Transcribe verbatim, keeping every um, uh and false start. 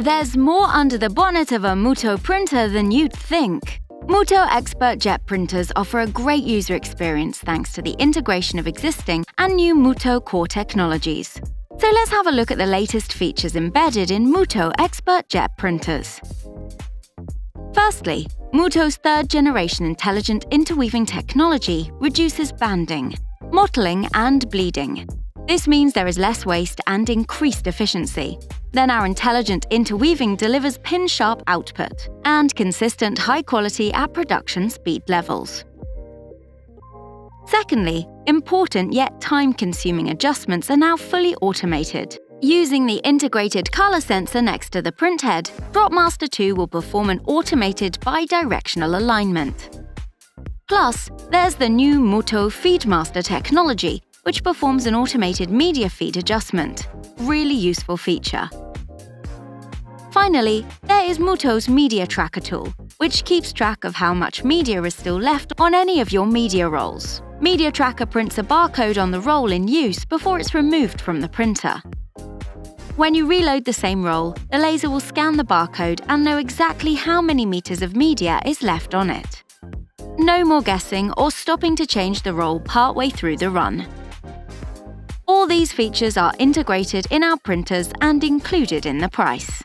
There's more under the bonnet of a Muto printer than you'd think. Muto Expert Jet printers offer a great user experience thanks to the integration of existing and new Muto core technologies. So let's have a look at the latest features embedded in Muto Expert Jet printers. Firstly, Muto's third-generation intelligent interweaving technology reduces banding, mottling and bleeding. This means there is less waste and increased efficiency. Then our intelligent interweaving delivers pin-sharp output and consistent high quality at production speed levels. Secondly, important yet time-consuming adjustments are now fully automated. Using the integrated color sensor next to the printhead, DropMaster two will perform an automated bidirectional alignment. Plus, there's the new Muto Feedmaster technology, which performs an automated media feed adjustment. Really useful feature. Finally, there is Muto's Media Tracker tool, which keeps track of how much media is still left on any of your media rolls. Media Tracker prints a barcode on the roll in use before it's removed from the printer. When you reload the same roll, the laser will scan the barcode and know exactly how many meters of media is left on it. No more guessing or stopping to change the roll partway through the run. All these features are integrated in our printers and included in the price.